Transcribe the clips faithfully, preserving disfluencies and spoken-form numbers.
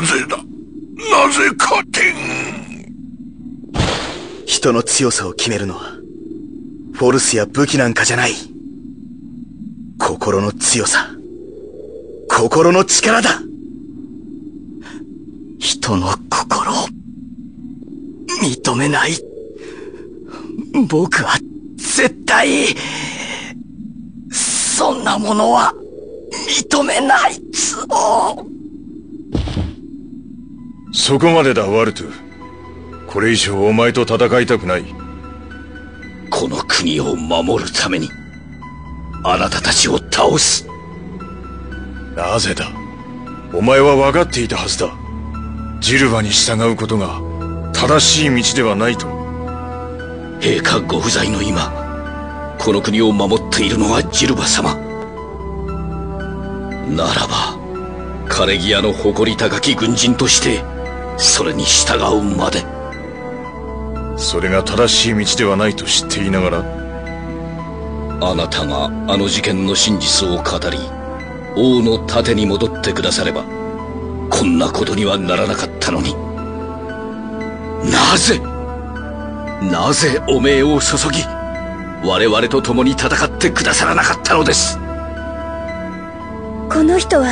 なぜだ、なぜ勝てん。人の強さを決めるのはフォルスや武器なんかじゃない。心の強さ、心の力だ。人の心を認めない。僕は絶対そんなものは認めないつも。そこまでだ、ワルトゥ。これ以上お前と戦いたくない。この国を守るためにあなたたちを倒す。なぜだ。お前は分かっていたはずだ。ジルバに従うことが正しい道ではないと。陛下ご不在の今、この国を守っているのはジルバ様ならば、カレギアの誇り高き軍人としてそれに従うまで。それが正しい道ではないと知っていながら、あなたがあの事件の真実を語り、王の盾に戻ってくだされば、こんなことにはならなかったのに。なぜ、なぜ汚名を注ぎ、我々と共に戦ってくださらなかったのです。この人は、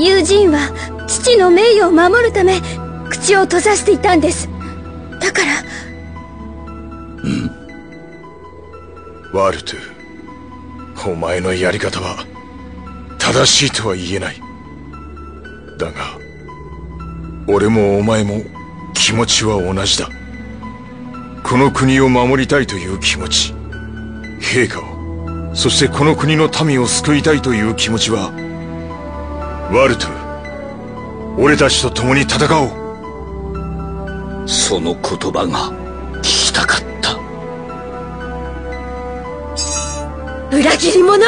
友人は父の名誉を守るため、口を閉ざしていたんです。だから。うん。ワルトゥ、お前のやり方は正しいとは言えない。だが俺もお前も気持ちは同じだ。この国を守りたいという気持ち、陛下を、そしてこの国の民を救いたいという気持ちは、ワルトゥ、俺たちと共に戦おう。その言葉が聞きたかった。裏切り者！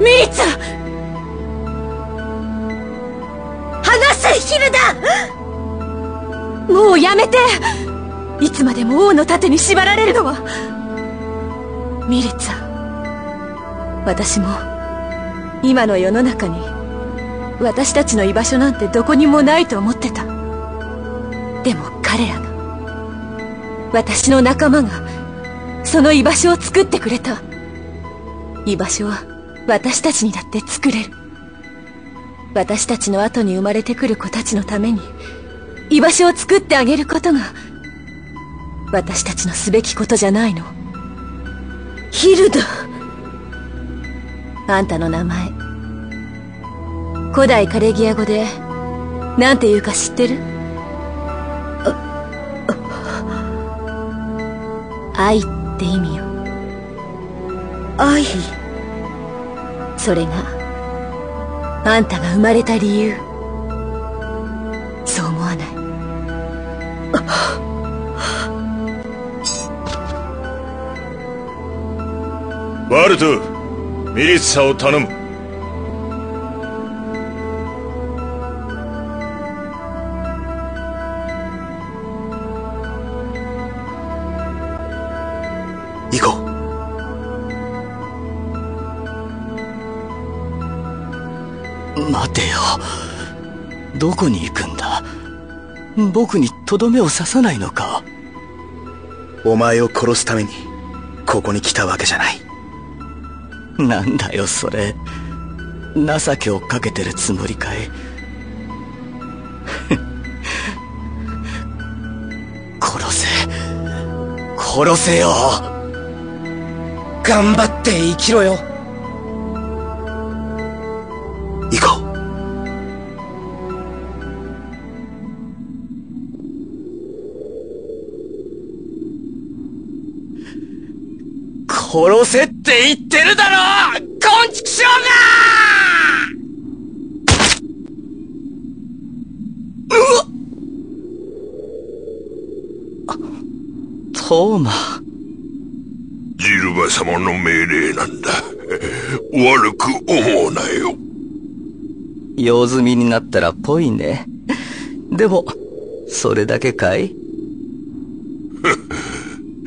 ミリツァ！離せ、ヒルダ！もうやめて！いつまでも王の盾に縛られるのは。ミリツァ、私も今の世の中に私たちの居場所なんてどこにもないと思ってた。でも彼らが、私の仲間がその居場所を作ってくれた。居場所は私たちにだって作れる。私たちの後に生まれてくる子たちのために居場所を作ってあげることが私たちのすべきことじゃないの。ヒルダ、あんたの名前、古代カレギア語でなんて言うか知ってる？愛って意味よ。愛。それがあんたが生まれた理由。そう思わない？ワルトゥ、ミリッサを頼む。どこに行くんだ。僕にとどめを刺さないのか。お前を殺すためにここに来たわけじゃない。なんだよそれ、情けをかけてるつもりかい。殺せ、殺せよ。頑張って生きろよ。行こう。殺せって言ってるだろ、こんちくしょうが！うわっ！トーマ。ジルバ様の命令なんだ。悪く思うなよ。用済みになったらぽいね。でも、それだけかい？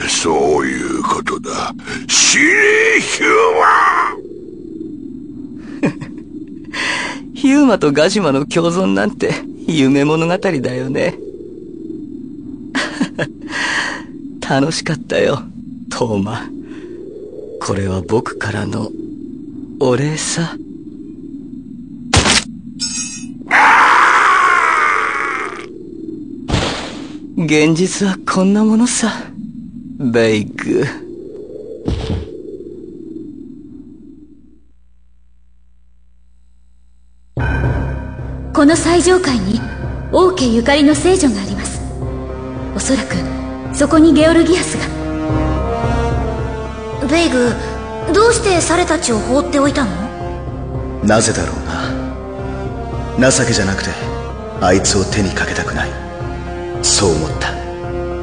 そういうことだ。死ね、ヒューマン。ヒューマとガジュマの共存なんて夢物語だよね。楽しかったよ、トーマ。これは僕からのお礼さ。現実はこんなものさ、ベイグ。この最上階に王家ゆかりの聖女があります。おそらくそこにゲオルギアスが。ベイグ、どうしてサレたちを放っておいたの？なぜだろうな。情けじゃなくてあいつを手にかけたくない、そう思った。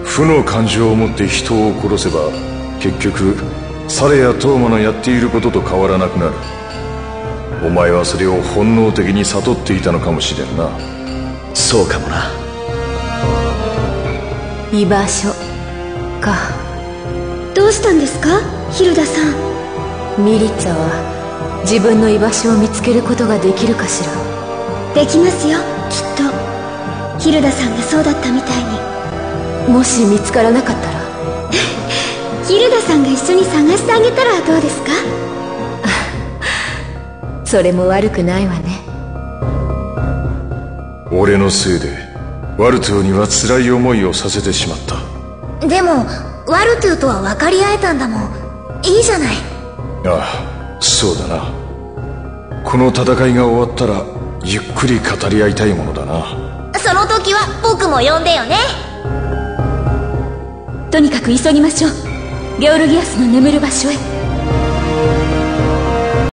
負の感情を持って人を殺せば結局サレやトーマのやっていることと変わらなくなる。お前はそれを本能的に悟っていたのかもしれんな。そうかもな。居場所か。どうしたんですか、ヒルダさん。ミリッツァは自分の居場所を見つけることができるかしら。できますよ、きっと。ヒルダさんがそうだったみたいに。もし見つからなかったらヒルダさんが一緒に探してあげたらどうですか。それも悪くないわね。俺のせいでワルトゥーには辛い思いをさせてしまった。でもワルトゥーとは分かり合えたんだもん、いいじゃない。ああ、そうだな。この戦いが終わったらゆっくり語り合いたいものだな。その時は僕も呼んでよね。とにかく急ぎましょう、ゲオルギアスの眠る場所へ。